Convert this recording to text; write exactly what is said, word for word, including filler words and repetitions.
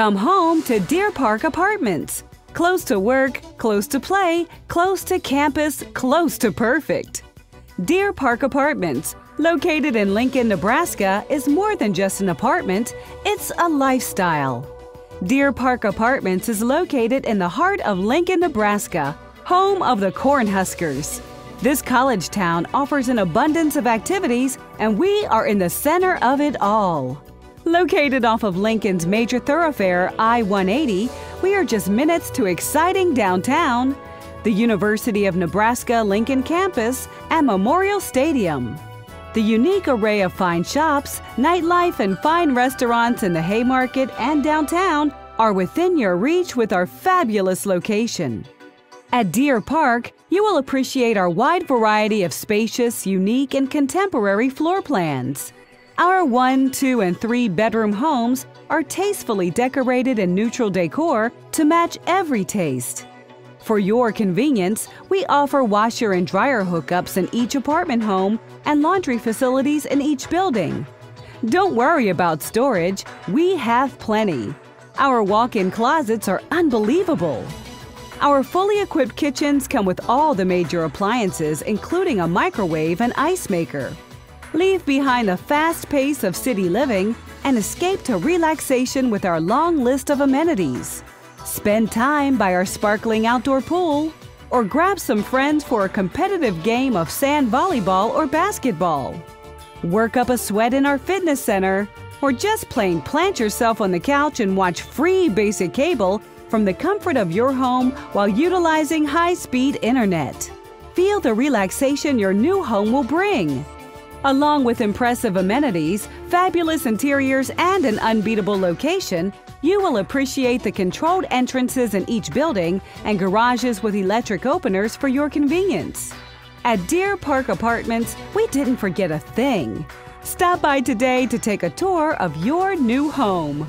Come home to Deer Park Apartments. Close to work, close to play, close to campus, close to perfect. Deer Park Apartments, located in Lincoln, Nebraska, is more than just an apartment, it's a lifestyle. Deer Park Apartments is located in the heart of Lincoln, Nebraska, home of the Cornhuskers. This college town offers an abundance of activities, and we are in the center of it all. Located off of Lincoln's major thoroughfare, I one eighty, we are just minutes to exciting downtown, the University of Nebraska-Lincoln campus, and Memorial Stadium. The unique array of fine shops, nightlife, and fine restaurants in the Haymarket and downtown are within your reach with our fabulous location. At Deer Park, you will appreciate our wide variety of spacious, unique, and contemporary floor plans. Our one, two, and three bedroom homes are tastefully decorated in neutral decor to match every taste. For your convenience, we offer washer and dryer hookups in each apartment home and laundry facilities in each building. Don't worry about storage, we have plenty. Our walk-in closets are unbelievable. Our fully equipped kitchens come with all the major appliances, including a microwave and ice maker. Leave behind the fast pace of city living and escape to relaxation with our long list of amenities. Spend time by our sparkling outdoor pool, or grab some friends for a competitive game of sand volleyball or basketball. Work up a sweat in our fitness center, or just plain plant yourself on the couch and watch free basic cable from the comfort of your home while utilizing high-speed internet. Feel the relaxation your new home will bring. Along with impressive amenities, fabulous interiors, and an unbeatable location, you will appreciate the controlled entrances in each building and garages with electric openers for your convenience. At Deer Park Apartments, we didn't forget a thing. Stop by today to take a tour of your new home.